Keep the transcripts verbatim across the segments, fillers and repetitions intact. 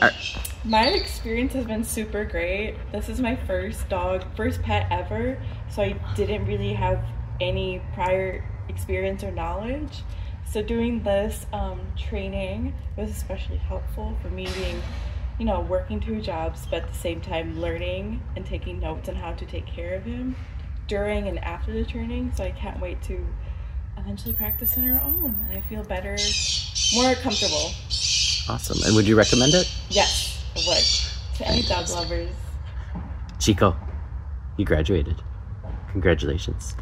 Right. My experience has been super great. This is my first dog, first pet ever, so I didn't really have any prior experience or knowledge. So doing this um, training was especially helpful for me, being, you know, working two jobs, but at the same time learning and taking notes on how to take care of him during and after the training. So I can't wait to eventually practice on our own, and I feel better, more comfortable. Awesome. And would you recommend it? Yes, I would. To any dog lovers. Chico, you graduated. Congratulations.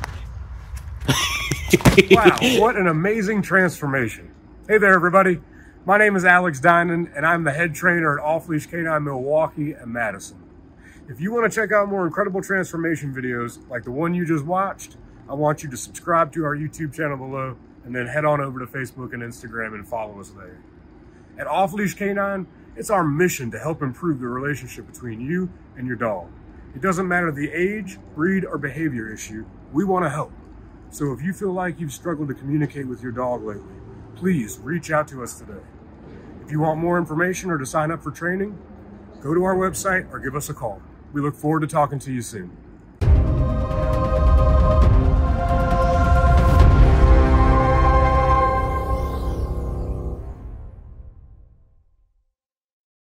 Wow, what an amazing transformation. Hey there, everybody. My name is Alex Dinan, and I'm the head trainer at Off Leash Canine Milwaukee and Madison. If you want to check out more incredible transformation videos like the one you just watched, I want you to subscribe to our YouTube channel below, and then head on over to Facebook and Instagram and follow us there. At Off Leash Canine, it's our mission to help improve the relationship between you and your dog. It doesn't matter the age, breed, or behavior issue, we want to help. So if you feel like you've struggled to communicate with your dog lately, please reach out to us today. If you want more information or to sign up for training, go to our website or give us a call. We look forward to talking to you soon.